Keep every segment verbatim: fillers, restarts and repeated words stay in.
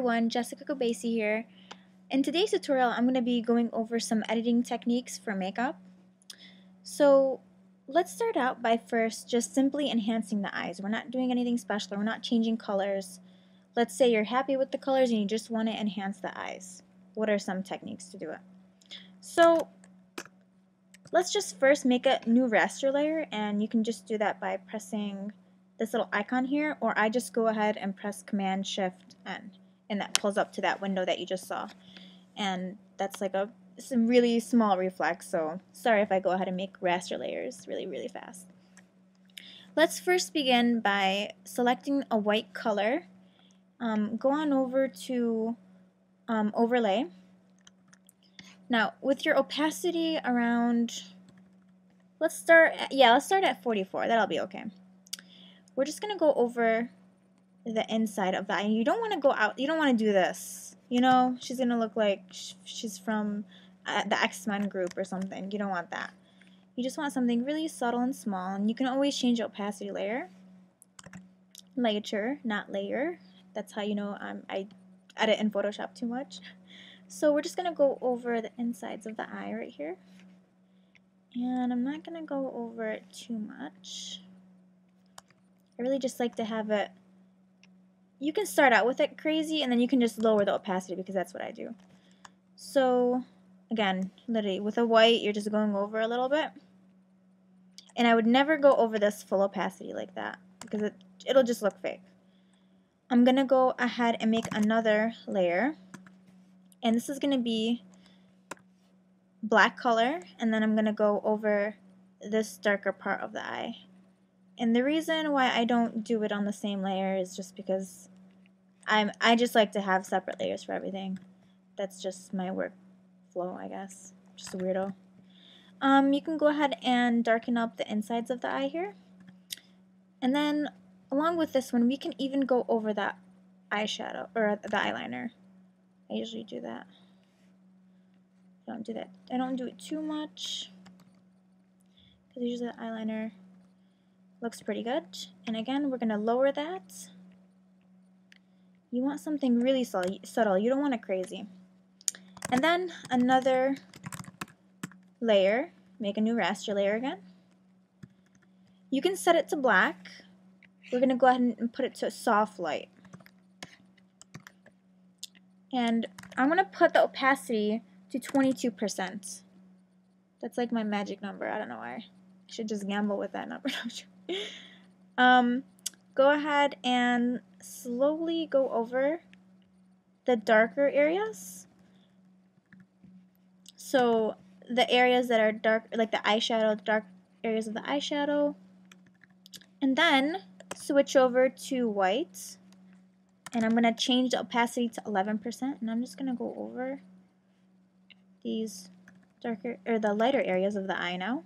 everyone, Jessica Kobeissi here. In today's tutorial, I'm going to be going over some editing techniques for makeup. So let's start out by first just simply enhancing the eyes. We're not doing anything special, we're not changing colors. Let's say you're happy with the colors and you just want to enhance the eyes. What are some techniques to do it? So let's just first make a new raster layer, and you can just do that by pressing this little icon here, or I just go ahead and press Command Shift N, and that pulls up to that window that you just saw. And that's like a, it's a really small reflex, so sorry if I go ahead and make raster layers really, really fast. Let's first begin by selecting a white color. Um, go on over to um, Overlay. Now, with your opacity around, let's start, at, yeah, let's start at forty-four, that'll be okay. We're just going to go over the inside of the eye. You don't want to go out. You don't want to do this. You know, she's going to look like she's from uh, the X-Men group or something. You don't want that. You just want something really subtle and small. And you can always change the opacity layer. Layer, not layer. That's how you know um, I edit in Photoshop too much. So we're just going to go over the insides of the eye right here. And I'm not going to go over it too much. I really just like to have it, you can start out with it crazy and then you can just lower the opacity, because that's what I do. So again, literally with a white, you're just going over a little bit. And I would never go over this full opacity like that, because it, it'll just look fake. I'm going to go ahead and make another layer. And this is going to be black color, and then I'm going to go over this darker part of the eye. And the reason why I don't do it on the same layer is just because I'm, I just like to have separate layers for everything. That's just my workflow, I guess. Just a weirdo. Um, you can go ahead and darken up the insides of the eye here. And then along with this one, we can even go over that eyeshadow, or the eyeliner. I usually do that. I don't do that. I don't do it too much, because usually the eyeliner looks pretty good. And again, we're going to lower that. You want something really subtle. You don't want it crazy. And then another layer. Make a new raster layer again. You can set it to black. We're going to go ahead and put it to a soft light. And I'm going to put the opacity to twenty-two percent. That's like my magic number. I don't know why. I should just gamble with that number. Um, go ahead and slowly go over the darker areas. So the areas that are dark, like the eyeshadow, the dark areas of the eyeshadow. And then switch over to white. And I'm going to change the opacity to eleven percent. And I'm just going to go over these darker, or the lighter areas of the eye now.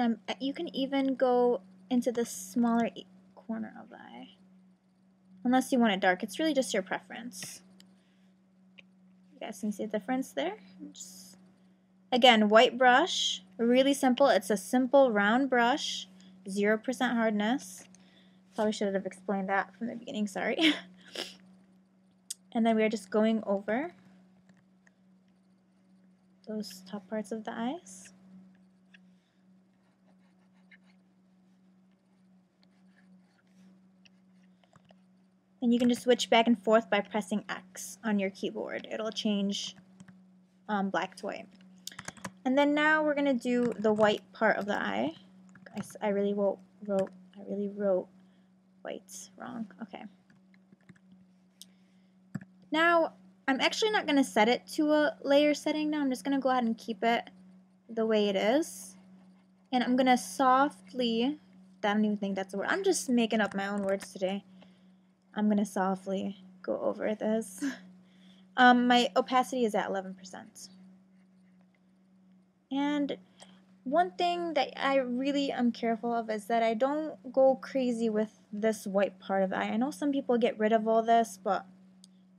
Um, you can even go into the smaller e corner of the eye, unless you want it dark. It's really just your preference. You guys can see the difference there. Just, again, white brush, really simple. It's a simple round brush, zero percent hardness. Probably should have explained that from the beginning. Sorry. And then we are just going over those top parts of the eyes. And you can just switch back and forth by pressing X on your keyboard. It'll change um, black to white. And then now we're gonna do the white part of the eye. I, I really wrote, wrote, I really wrote whites wrong. Okay. Now I'm actually not gonna set it to a layer setting. Now I'm just gonna go ahead and keep it the way it is. And I'm gonna softly. I don't even think that's a word. I'm just making up my own words today. I'm going to softly go over this. Um, my opacity is at eleven percent. And one thing that I really am careful of is that I don't go crazy with this white part of the eye. I know some people get rid of all this, but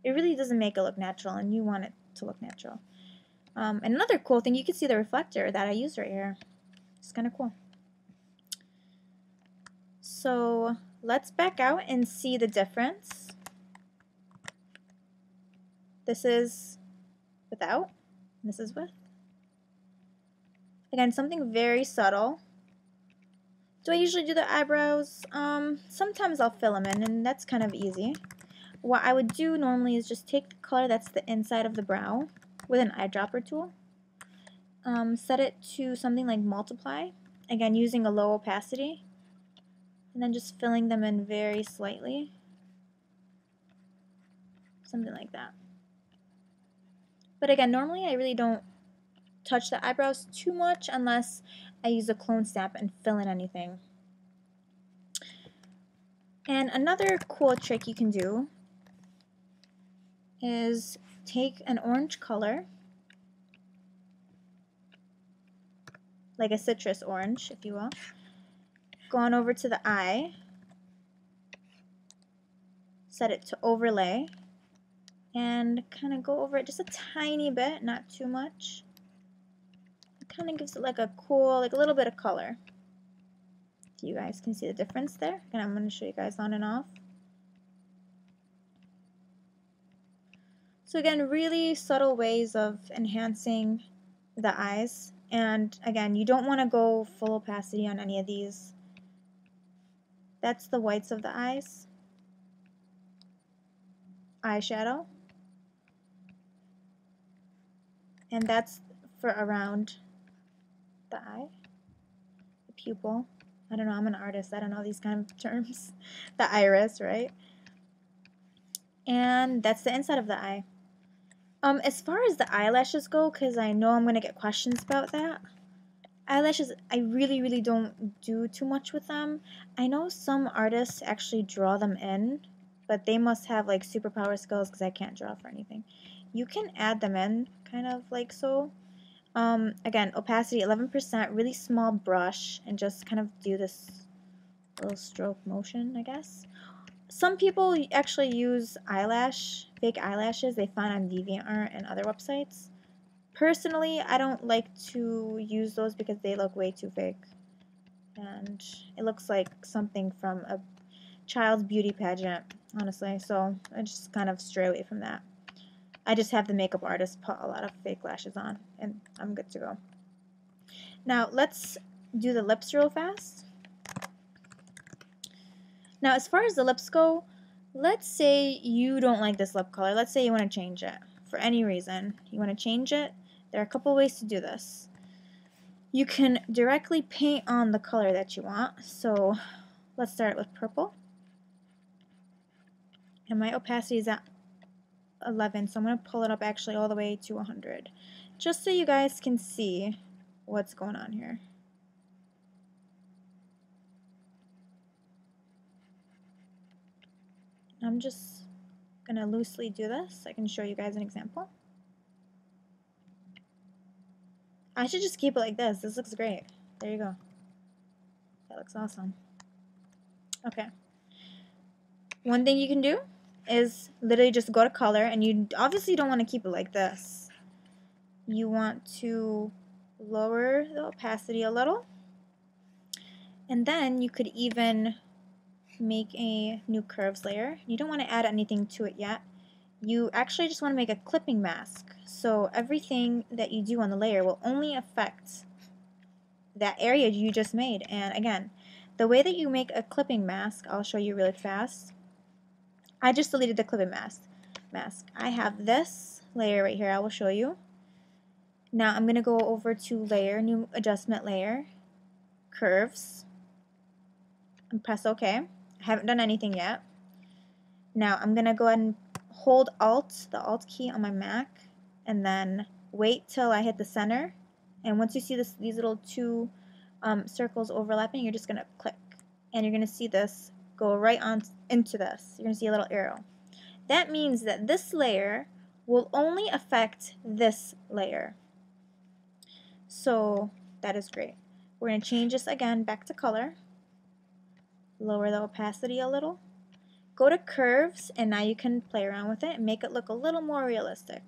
it really doesn't make it look natural, and you want it to look natural. Um, and another cool thing, you can see the reflector that I use right here. It's kind of cool. So Let's back out and see the difference. This is without, this is with. Again, something very subtle. Do I usually do the eyebrows? Um, sometimes I'll fill them in, and that's kind of easy. What I would do normally is just take the color that's the inside of the brow with an eyedropper tool, um, set it to something like multiply, again using a low opacity, and then just filling them in very slightly, something like that. But again, normally I really don't touch the eyebrows too much unless I use a clone snap and fill in anything. And another cool trick you can do is take an orange color, like a citrus orange, if you will, go on over to the eye, set it to overlay, and kind of go over it just a tiny bit, not too much. Kind of gives it like a cool, like a little bit of color. You guys can see the difference there. And I'm going to show you guys on and off. So again, really subtle ways of enhancing the eyes. And again, you don't want to go full opacity on any of these. That's the whites of the eyes. Eyeshadow. And that's for around the eye, the pupil. I don't know, I'm an artist, I don't know these kind of terms. The iris, right? And that's the inside of the eye. Um, as far as the eyelashes go, because I know I'm going to get questions about that, eyelashes, I really, really don't do too much with them. I know some artists actually draw them in, but they must have like superpower skills because I can't draw for anything. You can add them in, kind of like so. Um, again, opacity eleven percent, really small brush, and just kind of do this little stroke motion, I guess. Some people actually use eyelash, fake eyelashes they find on DeviantArt and other websites. Personally, I don't like to use those because they look way too fake. And it looks like something from a child's beauty pageant, honestly, so I just kind of stray away from that. I just have the makeup artist put a lot of fake lashes on, and I'm good to go. Now, let's do the lips real fast. Now, as far as the lips go, let's say you don't like this lip color. Let's say you want to change it for any reason. You want to change it. There are a couple ways to do this. You can directly paint on the color that you want. So, let's start with purple. And my opacity is at eleven, so I'm going to pull it up actually all the way to one hundred just so you guys can see what's going on here. I'm just going to loosely do this. I can show you guys an example. I should just keep it like this. This looks great. There you go. That looks awesome. Okay. One thing you can do is literally just go to color, and you obviously don't want to keep it like this. You want to lower the opacity a little, and then you could even make a new curves layer. You don't want to add anything to it yet. You actually just want to make a clipping mask, so everything that you do on the layer will only affect that area you just made. And again, the way that you make a clipping mask, I'll show you really fast. I just deleted the clipping mask. Mask. I have this layer right here. I will show you. Now I'm going to go over to layer, new adjustment layer, curves, and press OK. I haven't done anything yet. Now I'm going to go ahead and hold Alt, the Alt key on my Mac, and then wait till I hit the center. And once you see this, these little two um, circles overlapping, you're just going to click, and you're going to see this go right on into this. You're going to see a little arrow. That means that this layer will only affect this layer. So that is great. We're going to change this again back to color. Lower the opacity a little. Go to curves, and now you can play around with it and make it look a little more realistic.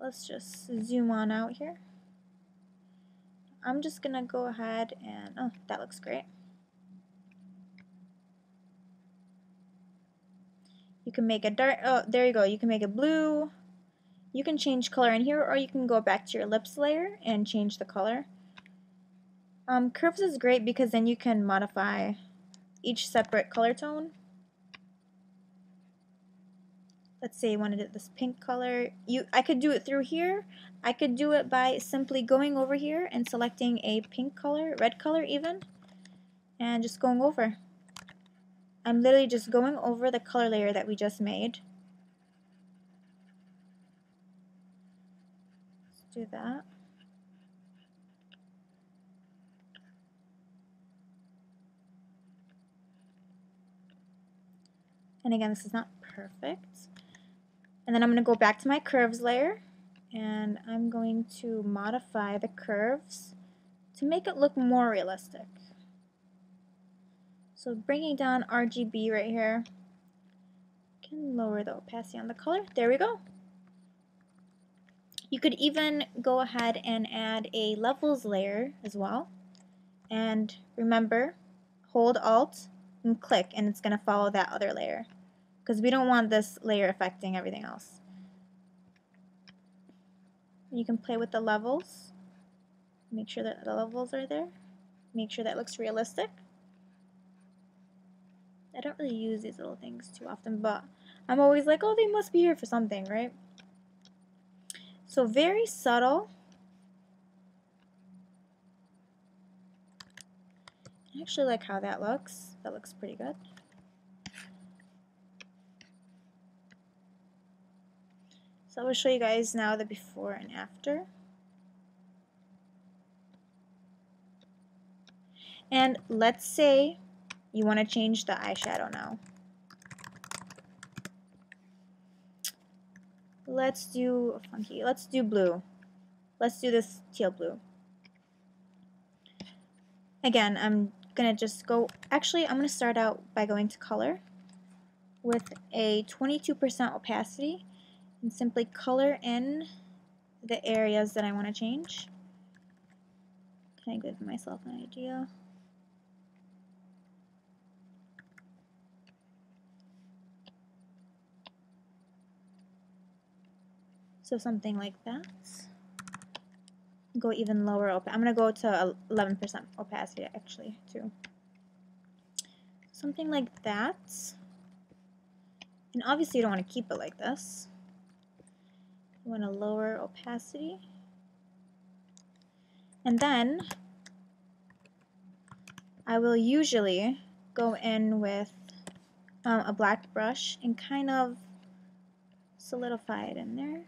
Let's just zoom on out here. I'm just going to go ahead and, oh, that looks great. You can make a dark, oh, there you go, you can make it blue. You can change color in here, or you can go back to your ellipse layer and change the color. Um, curves is great because then you can modify each separate color tone. Let's say I wanted this pink color. You, I could do it through here. I could do it by simply going over here and selecting a pink color, red color even, and just going over. I'm literally just going over the color layer that we just made. Let's do that. And again, this is not perfect. And then I'm going to go back to my curves layer, and I'm going to modify the curves to make it look more realistic. So bringing down R G B right here, can lower the opacity on the color. There we go. You could even go ahead and add a levels layer as well. And remember, hold Alt and click, and it's going to follow that other layer, because we don't want this layer affecting everything else. You can play with the levels. Make sure that the levels are there. Make sure that looks realistic. I don't really use these little things too often, but I'm always like, oh, they must be here for something, right? So very subtle. I actually like how that looks. That looks pretty good. So I will show you guys now the before and after. And let's say you want to change the eyeshadow now. Let's do funky. Let's do blue. Let's do this teal blue. Again, I'm gonna just go. Actually, I'm gonna start out by going to color with a twenty-two percent opacity. And simply color in the areas that I want to change. Can I give myself an idea? So something like that. Go even lower. Open. I'm going to go to eleven percent opacity actually too. Something like that. And obviously you don't want to keep it like this. You want to lower opacity. And then I will usually go in with um, a black brush and kind of solidify it in there.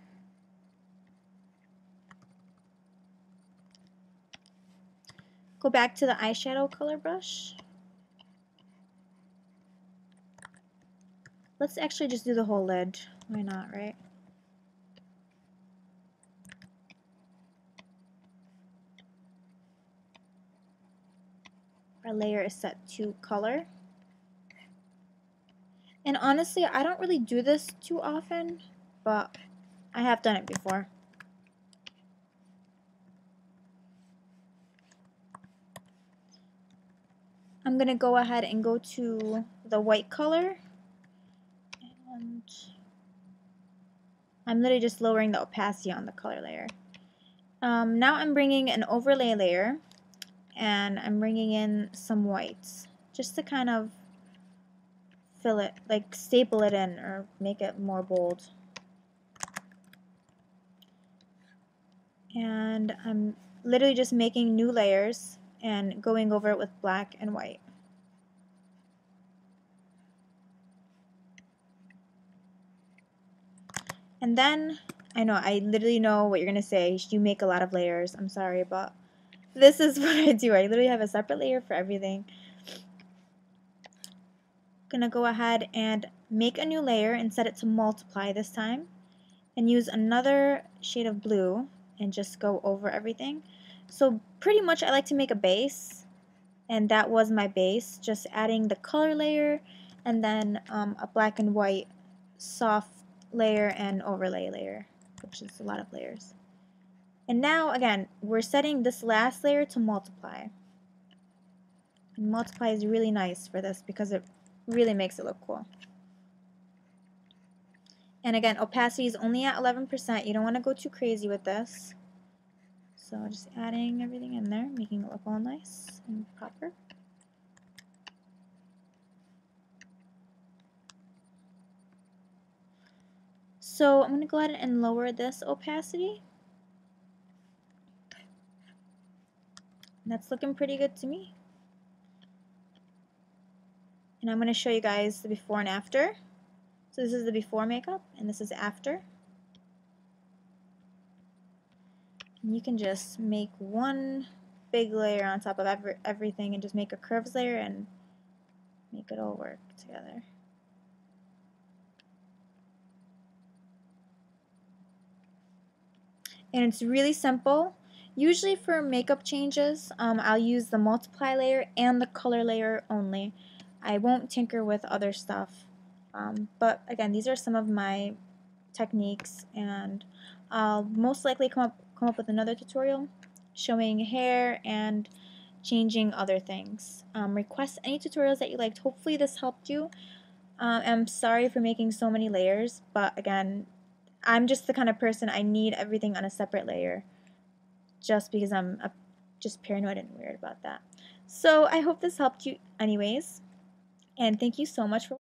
Go back to the eyeshadow color brush. Let's actually just do the whole lid. Why not, right? Our layer is set to color. And honestly, I don't really do this too often, but I have done it before. I'm gonna go ahead and go to the white color, and I'm literally just lowering the opacity on the color layer. Um, now I'm bringing an overlay layer, and I'm bringing in some whites just to kind of fill it, like staple it in or make it more bold. And I'm literally just making new layers and going over it with black and white. And then, I know, I literally know what you're gonna say. You make a lot of layers. I'm sorry, but this is what I do. I literally have a separate layer for everything. I'm gonna go ahead and make a new layer and set it to multiply this time, and use another shade of blue and just go over everything. So pretty much I like to make a base, and that was my base, just adding the color layer and then um, a black and white soft layer and overlay layer, which is a lot of layers. And now, again, we're setting this last layer to multiply. And multiply is really nice for this because it really makes it look cool. And again, opacity is only at eleven percent. You don't want to go too crazy with this. So just adding everything in there, making it look all nice and proper. So I'm going to go ahead and lower this opacity. That's looking pretty good to me. And I'm going to show you guys the before and after. So this is the before makeup, and this is after. And you can just make one big layer on top of every, everything and just make a curves layer and make it all work together. And it's really simple. Usually for makeup changes, um, I'll use the multiply layer and the color layer only. I won't tinker with other stuff. Um, but again, these are some of my techniques, and I'll most likely come up, come up with another tutorial showing hair and changing other things. Um, request any tutorials that you liked. Hopefully this helped you. Uh, I'm sorry for making so many layers, but again, I'm just the kind of person, I need everything on a separate layer just because I'm a, just paranoid and weird about that. So I hope this helped you anyways, and thank you so much for watching.